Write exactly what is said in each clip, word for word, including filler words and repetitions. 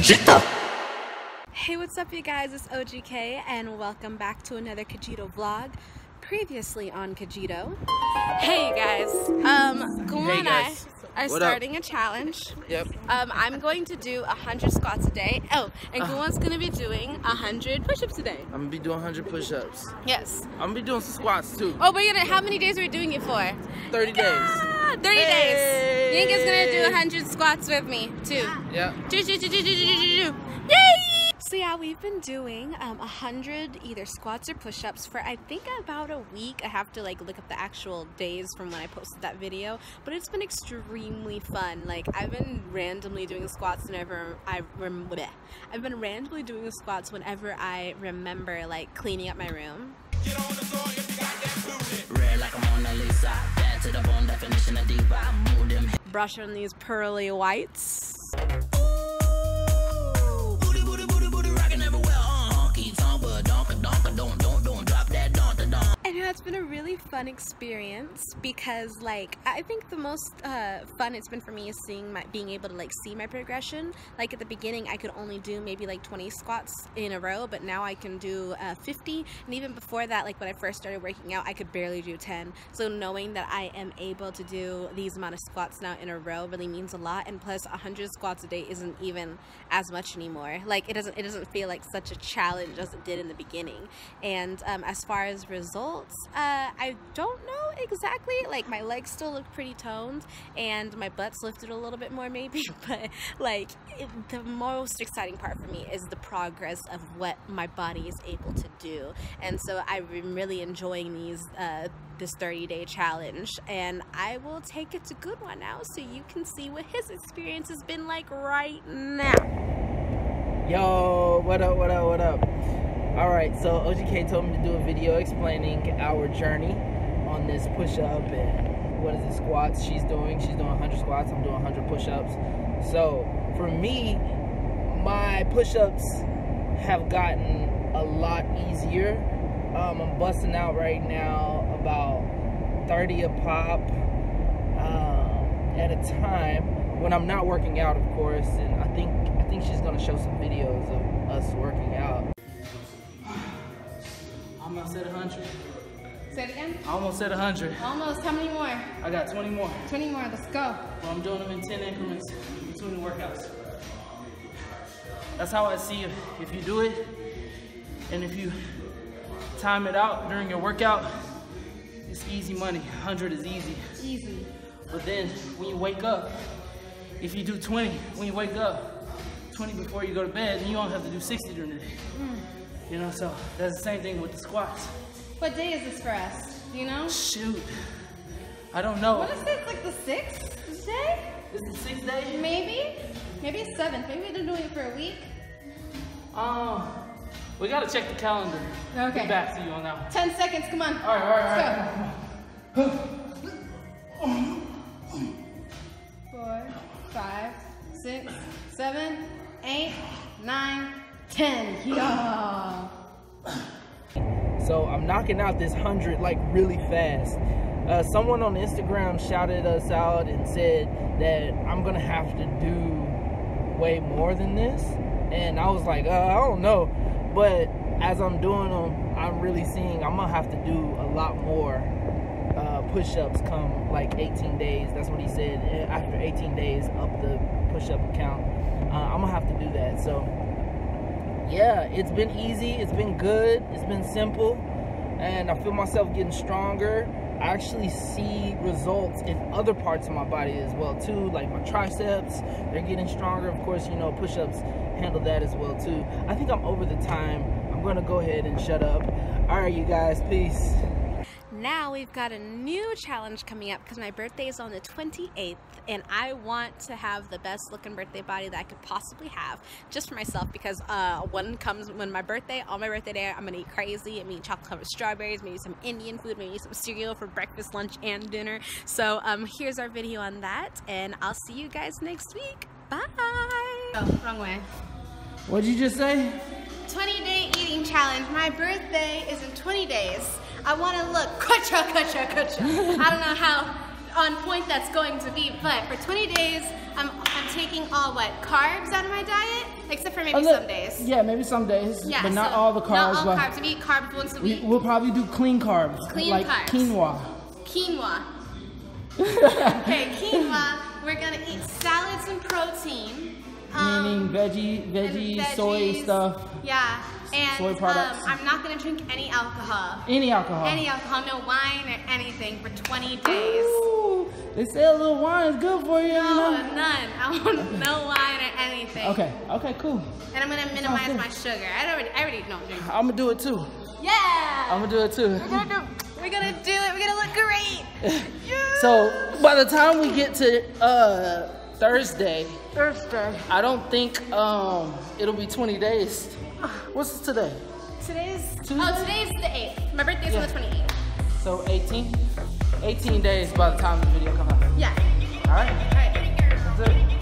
Cajito! Hey, what's up you guys? It's O G K and welcome back to another Cajito vlog. Previously on Cajito. Hey you guys, um, Guma hey and I are what starting up? a challenge. Yep. Um, I'm going to do one hundred squats a day. Oh, and uh, Guma's going to be doing one hundred push-ups a day. I'm going to be doing one hundred push-ups. Yes. I'm going to be doing some squats too. Oh, but how many days are we doing it for? thirty ah, days. thirty hey. days. Yinka's going to do one hundred squats with me too. Yeah. Yep. So yeah, we've been doing um, one hundred either squats or push-ups for I think about a week. I have to like look up the actual days from when I posted that video, but it's been extremely fun. Like I've been randomly doing squats whenever I rem I've been randomly doing the squats whenever I remember like cleaning up my room. Get on the floor if you got that booty. Red like a Mona Lisa. Bad to the bone, definition of diva. Move them. Brush on these pearly whites. It's been a really fun experience because like I think the most uh, fun it's been for me is seeing my being able to like see my progression. Like at the beginning I could only do maybe like twenty squats in a row, but now I can do uh, fifty, and even before that, like when I first started working out, I could barely do ten. So knowing that I am able to do these amount of squats now in a row really means a lot, and plus one hundred squats a day isn't even as much anymore. Like it doesn't it doesn't feel like such a challenge as it did in the beginning. And um, as far as results, Uh, I don't know exactly. Like my legs still look pretty toned and my butt's lifted a little bit more maybe, but like it, the most exciting part for me is the progress of what my body is able to do. And so I'm really enjoying these uh, this thirty day challenge, and I will take it to Goodwin now so you can see what his experience has been like right now. Yo, what up, what up, what up? Alright, so O G K told me to do a video explaining our journey on this push-up and what is it, squats she's doing. She's doing one hundred squats, I'm doing one hundred push-ups. So, for me, my push-ups have gotten a lot easier. Um, I'm busting out right now about thirty a pop um, at a time when I'm not working out, of course, and I think, I think she's going to show some videos of us working out. I almost said one hundred. Say it again? I almost said one hundred. Almost. How many more? I got twenty more. twenty more. Let's go. Well, I'm doing them in ten increments between the workouts. That's how I see it. If you do it, and if you time it out during your workout, it's easy money. one hundred is easy. Easy. But then, when you wake up, if you do twenty, when you wake up, twenty before you go to bed, then you don't have to do sixty during the day. Mm. You know, so that's the same thing with the squats. What day is this for us? You know? Shoot. I don't know. What is it? Like the sixth day? Is it the sixth day? Maybe. Maybe it's seventh. Maybe we've been doing it for a week. Um, we gotta check the calendar. Okay. Get back to you on that one. Ten seconds, come on. Alright, alright, alright. Let's go. Four, five, six, seven, eight, nine. ten, yeah. So I'm knocking out this one hundred like really fast. Uh, someone on Instagram shouted us out and said that I'm gonna have to do way more than this, and I was like, uh, I don't know. But as I'm doing them, I'm really seeing I'm gonna have to do a lot more uh, push-ups come like eighteen days. That's what he said. After eighteen days, up the push-up count. Uh, I'm gonna have to do that. So. Yeah, it's been easy, it's been good, it's been simple, and I feel myself getting stronger. I actually see results in other parts of my body as well too, like my triceps, they're getting stronger. Of course, you know, push-ups handle that as well too. I think I'm over the time. I'm gonna go ahead and shut up. All right, you guys, peace. Now we've got a new challenge coming up because my birthday is on the twenty-eighth, and I want to have the best looking birthday body that I could possibly have just for myself, because uh, when comes when my birthday, on my birthday day, I'm gonna eat crazy. I'm eating chocolate covered strawberries, maybe some Indian food, maybe some cereal for breakfast, lunch, and dinner. So um, here's our video on that, and I'll see you guys next week. Bye! Oh, wrong way. What'd you just say? twenty day eating challenge. My birthday is in twenty days. I want to look, kacha, kacha, kacha. I don't know how on point that's going to be, but for twenty days, I'm, I'm taking all what, carbs out of my diet? Except for maybe little, some days. Yeah, maybe some days, yeah, but not so all the carbs. Not all carbs, we eat carbs once a week. We, we'll probably do clean carbs, clean like carbs. quinoa. Quinoa. Okay, quinoa, we're gonna eat salads and protein. Um, Meaning veggie, veggie, veggies, soy stuff. Yeah, and soy products. Um, I'm not gonna drink any alcohol. Any alcohol? Any alcohol, no wine or anything for twenty days. Ooh, they say a little wine is good for you. No, you know? none. I want okay. no wine or anything. Okay, okay, cool. And I'm gonna minimize my sugar. I already, I already don't drink. I'm gonna do it too. Yeah! I'm gonna do it too. We're gonna do, we're gonna do it. We're gonna look great. Yeah. So by the time we get to uh, Thursday, Thursday, I don't think um, it'll be twenty days. What's today? Today's Tuesday? Oh, today's the eighth. My birthday's yeah. on the twenty-eighth. So eighteen, eighteen days by the time the video comes out. Yeah. All right. All right.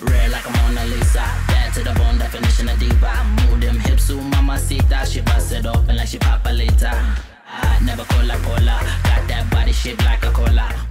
Red like a Mona Lisa, dead to the bone, definition of diva. Move them hips to mamacita, she bust it open like she Papalita. Never cola cola, got that body shaped like a cola.